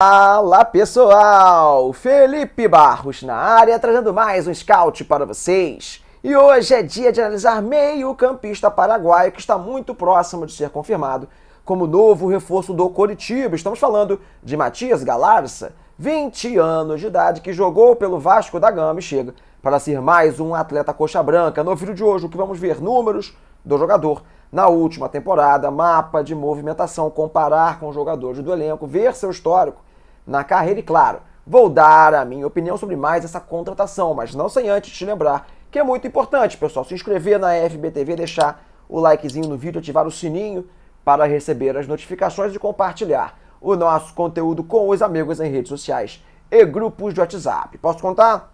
Fala pessoal, Felipe Barros na área trazendo mais um scout para vocês. E hoje é dia de analisar meio-campista paraguaio que está muito próximo de ser confirmado como novo reforço do Coritiba. Estamos falando de Matías Galarza, 20 anos de idade, que jogou pelo Vasco da Gama e chega para ser mais um atleta coxa branca. No vídeo de hoje o que vamos ver: números do jogador na última temporada, mapa de movimentação, comparar com os jogadores do elenco, ver seu histórico na carreira e, claro, vou dar a minha opinião sobre mais essa contratação, mas não sem antes te lembrar que é muito importante, pessoal, se inscrever na FBTV, deixar o likezinho no vídeo, ativar o sininho para receber as notificações e compartilhar o nosso conteúdo com os amigos em redes sociais e grupos de WhatsApp. Posso contar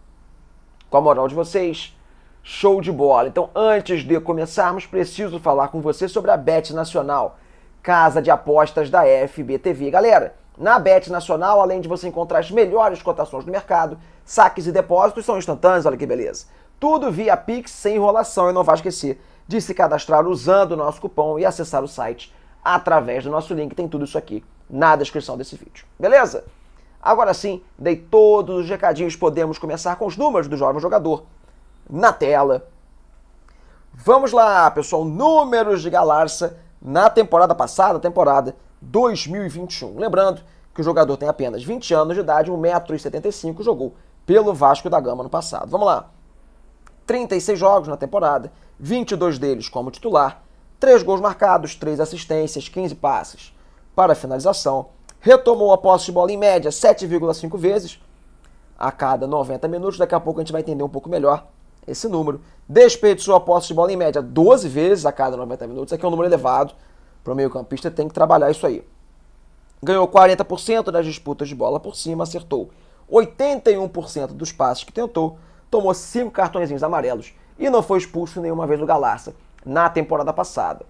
com a moral de vocês? Show de bola! Então, antes de começarmos, preciso falar com você sobre a Bet Nacional, casa de apostas da FBTV. Galera, na Bet Nacional, além de você encontrar as melhores cotações do mercado, saques e depósitos são instantâneos, olha que beleza. Tudo via Pix, sem enrolação, e não vá esquecer de se cadastrar usando o nosso cupom e acessar o site através do nosso link. Tem tudo isso aqui na descrição desse vídeo, beleza? Agora sim, dei todos os recadinhos, podemos começar com os números do jovem jogador na tela. Vamos lá, pessoal, números de Galarza na temporada passada, temporada 2021. Lembrando que o jogador tem apenas 20 anos de idade, 1,75 m, jogou pelo Vasco da Gama no passado. Vamos lá, 36 jogos na temporada, 22 deles como titular, 3 gols marcados, 3 assistências, 15 passes para finalização, retomou a posse de bola em média 7,5 vezes a cada 90 minutos, daqui a pouco a gente vai entender um pouco melhor esse número. Desperdiçou a posse de bola em média 12 vezes a cada 90 minutos. Aqui é um número elevado para o meio-campista, tem que trabalhar isso aí. Ganhou 40% das disputas de bola por cima, acertou 81% dos passes que tentou, tomou 5 cartõezinhos amarelos e não foi expulso nenhuma vez do Galarza na temporada passada.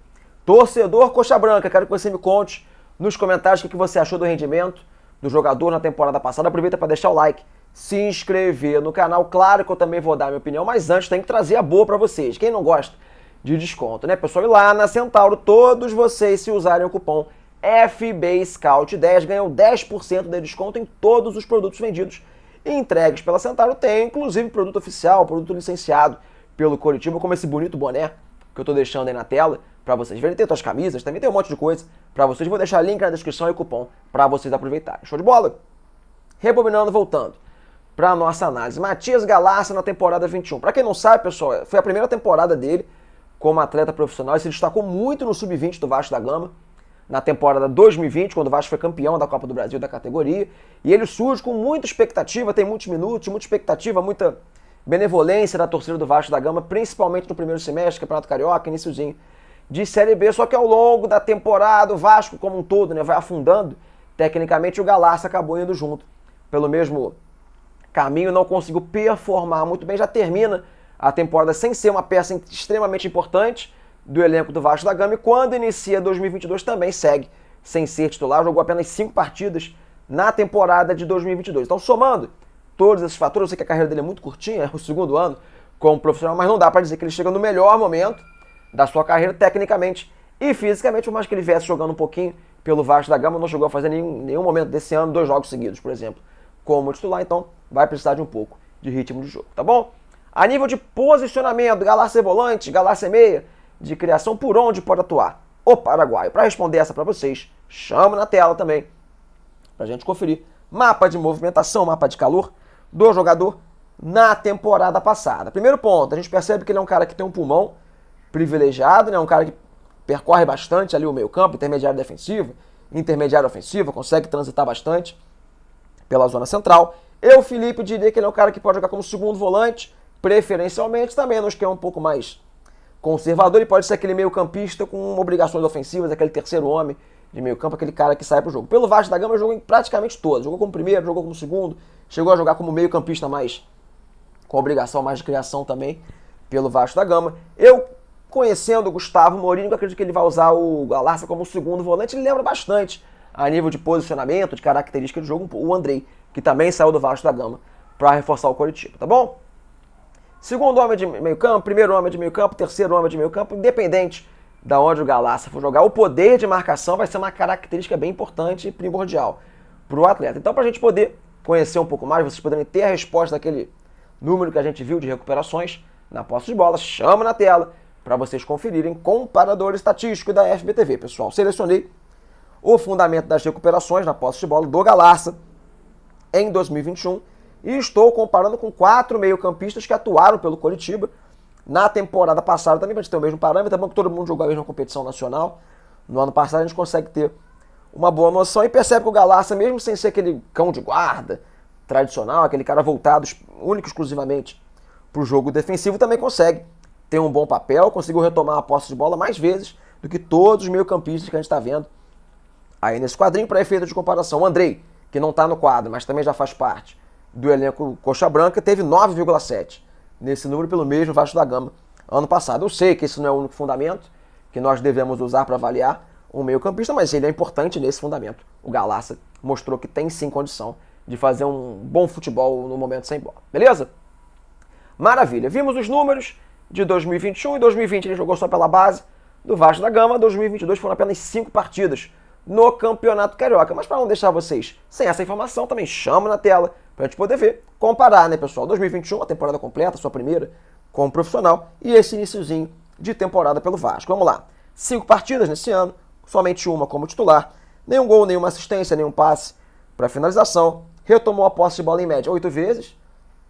Torcedor coxa branca, quero que você me conte nos comentários o que você achou do rendimento do jogador na temporada passada. Aproveita para deixar o like, se inscrever no canal. Claro que eu também vou dar minha opinião, mas antes tem que trazer a boa pra vocês. Quem não gosta de desconto, né, pessoal? E lá na Centauro, todos vocês, se usarem o cupom FB Scout 10, ganham 10% de desconto em todos os produtos vendidos e entregues pela Centauro. Tem, inclusive, produto oficial, produto licenciado pelo Coritiba, como esse bonito boné que eu tô deixando aí na tela pra vocês verem. Tem outras camisas, também tem um monte de coisa pra vocês. Vou deixar link na descrição e cupom pra vocês aproveitarem. Show de bola? Rebobinando, voltando para a nossa análise. Matías Galarza na temporada 21. Para quem não sabe, pessoal, foi a primeira temporada dele como atleta profissional e se destacou muito no Sub-20 do Vasco da Gama, na temporada 2020, quando o Vasco foi campeão da Copa do Brasil da categoria. E ele surge com muita expectativa, tem muitos minutos, muita expectativa, muita benevolência da torcida do Vasco da Gama, principalmente no primeiro semestre, Campeonato Carioca, iniciozinho de Série B. Só que ao longo da temporada, o Vasco como um todo, né, vai afundando tecnicamente, e o Galarza acabou indo junto pelo mesmo caminho, não conseguiu performar muito bem, já termina a temporada sem ser uma peça extremamente importante do elenco do Vasco da Gama, e quando inicia 2022 também segue sem ser titular, jogou apenas 5 partidas na temporada de 2022. Então, somando todos esses fatores, eu sei que a carreira dele é muito curtinha, é o segundo ano como profissional, mas não dá para dizer que ele chega no melhor momento da sua carreira tecnicamente e fisicamente, por mais que ele viesse jogando um pouquinho pelo Vasco da Gama, não chegou a fazer nenhum momento desse ano 2 jogos seguidos, por exemplo, como titular. Então vai precisar de um pouco de ritmo de jogo, tá bom? A nível de posicionamento, Galarza é volante, Galarza é meia de criação, por onde pode atuar o paraguaio? Para responder essa para vocês, chamo na tela também pra gente conferir mapa de movimentação, mapa de calor do jogador na temporada passada. Primeiro ponto, a gente percebe que ele é um cara que tem um pulmão privilegiado, né? Um cara que percorre bastante ali o meio-campo, intermediário defensivo, intermediário ofensivo, consegue transitar bastante pela zona central. Eu, Felipe, diria que ele é um cara que pode jogar como segundo volante, preferencialmente, também no esquema um pouco mais conservador. Ele pode ser aquele meio campista com obrigações ofensivas, aquele terceiro homem de meio campo, aquele cara que sai pro jogo. Pelo Vasco da Gama, jogou em praticamente todos. Jogou como primeiro, jogou como segundo, chegou a jogar como meio campista mais, com obrigação mais de criação também, pelo Vasco da Gama. Eu, conhecendo o Gustavo Mourinho, acredito que ele vai usar o Galarza como segundo volante. Ele lembra bastante a nível de posicionamento, de característica de jogo, o Andrei, que também saiu do Vasco da Gama para reforçar o Coritiba, tá bom? Segundo homem de meio campo, primeiro homem de meio campo, terceiro homem de meio campo, independente de onde o Galarza for jogar, o poder de marcação vai ser uma característica bem importante e primordial para o atleta. Então, para a gente poder conhecer um pouco mais, vocês poderem ter a resposta daquele número que a gente viu de recuperações na posse de bola, chama na tela para vocês conferirem comparador estatístico da FBTV. Pessoal, selecionei o fundamento das recuperações na posse de bola do Galarza em 2021 e estou comparando com 4 meio-campistas que atuaram pelo Coritiba na temporada passada, também para a gente ter o mesmo parâmetro, é bom que todo mundo jogou a mesma competição nacional. No ano passado a gente consegue ter uma boa noção e percebe que o Galarza, mesmo sem ser aquele cão de guarda tradicional, aquele cara voltado único exclusivamente para o jogo defensivo, também consegue ter um bom papel, conseguiu retomar a posse de bola mais vezes do que todos os meio-campistas que a gente está vendo aí nesse quadrinho. Para efeito de comparação, o Andrei, que não está no quadro, mas também já faz parte do elenco Coxa Branca, teve 9,7 nesse número pelo mesmo Vasco da Gama ano passado. Eu sei que esse não é o único fundamento que nós devemos usar para avaliar um meio-campista, mas ele é importante nesse fundamento. O Galarza mostrou que tem sim condição de fazer um bom futebol no momento sem bola. Beleza? Maravilha. Vimos os números de 2021 e 2020 ele jogou só pela base do Vasco da Gama. 2022 foram apenas 5 partidas no Campeonato Carioca. Mas para não deixar vocês sem essa informação, também chamo na tela para a gente poder ver, comparar, né, pessoal? 2021, a temporada completa, sua primeira como profissional, e esse iniciozinho de temporada pelo Vasco. Vamos lá. 5 partidas nesse ano, somente uma como titular, nenhum gol, nenhuma assistência, nenhum passe para finalização. Retomou a posse de bola em média 8 vezes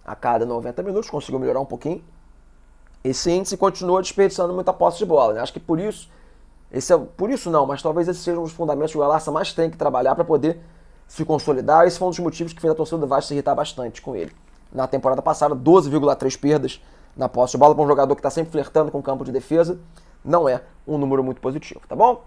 a cada 90 minutos, conseguiu melhorar um pouquinho esse índice e continua desperdiçando muita posse de bola, né? Acho que por isso, mas talvez esse seja um dos fundamentos que o Galarza mais tem que trabalhar para poder se consolidar. Esse foi um dos motivos que fez a torcida do Vasco se irritar bastante com ele. Na temporada passada, 12,3 perdas na posse de bola para um jogador que está sempre flertando com o campo de defesa. Não é um número muito positivo, tá bom?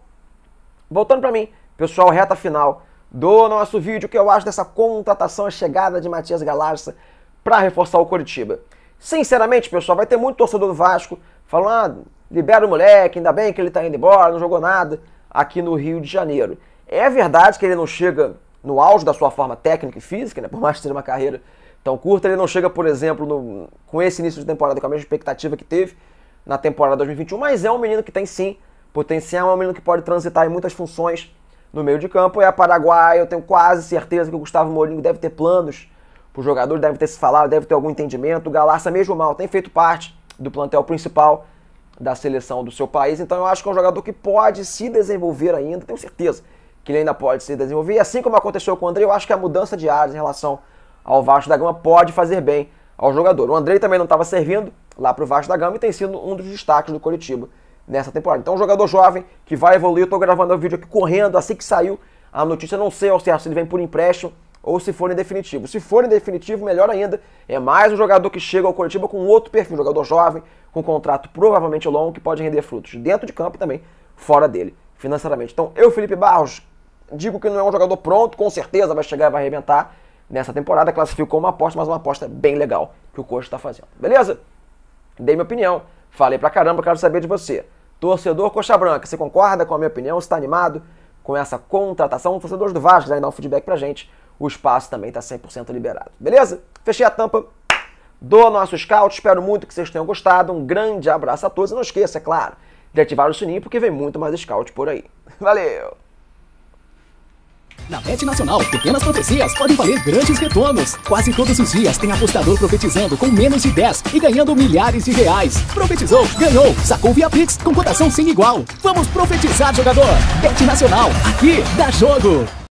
Voltando para mim, pessoal, reta final do nosso vídeo, que eu acho dessa contratação, a chegada de Matías Galarza para reforçar o Coritiba. Sinceramente, pessoal, vai ter muito torcedor do Vasco falando: ah, libera o moleque, ainda bem que ele está indo embora, não jogou nada aqui no Rio de Janeiro. É verdade que ele não chega no auge da sua forma técnica e física, né? Por mais que seja uma carreira tão curta, ele não chega, por exemplo, com esse início de temporada, com a mesma expectativa que teve na temporada 2021, mas é um menino que tem sim potencial, é um menino que pode transitar em muitas funções no meio de campo. É a Paraguai, eu tenho quase certeza que o Gustavo Molina deve ter planos para o jogador, deve ter se falado, deve ter algum entendimento. O Galarza, mesmo mal, tem feito parte do plantel principal da seleção do seu país, então eu acho que é um jogador que pode se desenvolver ainda, tenho certeza que ele ainda pode se desenvolver, e assim como aconteceu com o Andrei, eu acho que a mudança de áreas em relação ao Vasco da Gama pode fazer bem ao jogador. O Andrei também não estava servindo lá para o Vasco da Gama e tem sido um dos destaques do Coritiba nessa temporada. Então, um jogador jovem que vai evoluir. Estou gravando o vídeo aqui correndo, assim que saiu a notícia, não sei ao certo se ele vem por empréstimo ou se for em definitivo. Se for em definitivo, melhor ainda, é mais um jogador que chega ao Coritiba com outro perfil, um jogador jovem, com um contrato provavelmente longo, que pode render frutos dentro de campo e também fora dele, financeiramente. Então, eu, Felipe Barros, digo que não é um jogador pronto, com certeza vai chegar e vai arrebentar nessa temporada. Classificou uma aposta, mas uma aposta bem legal que o coach está fazendo. Beleza? Dei minha opinião, falei pra caramba, quero saber de você. Torcedor Coxa Branca, você concorda com a minha opinião? Você está animado com essa contratação? Os torcedores do Vasco, quiserem dar um feedback pra gente, o espaço também está 100% liberado. Beleza? Fechei a tampa do nosso Scout, espero muito que vocês tenham gostado. Um grande abraço a todos e não esqueça, é claro, de ativar o sininho, porque vem muito mais Scout por aí. Valeu! Na Bet Nacional, pequenas profecias podem valer grandes retornos. Quase todos os dias tem apostador profetizando com menos de 10 e ganhando milhares de reais. Profetizou, ganhou, sacou via Pix com cotação sem igual. Vamos profetizar, jogador! Bet Nacional, aqui dá jogo!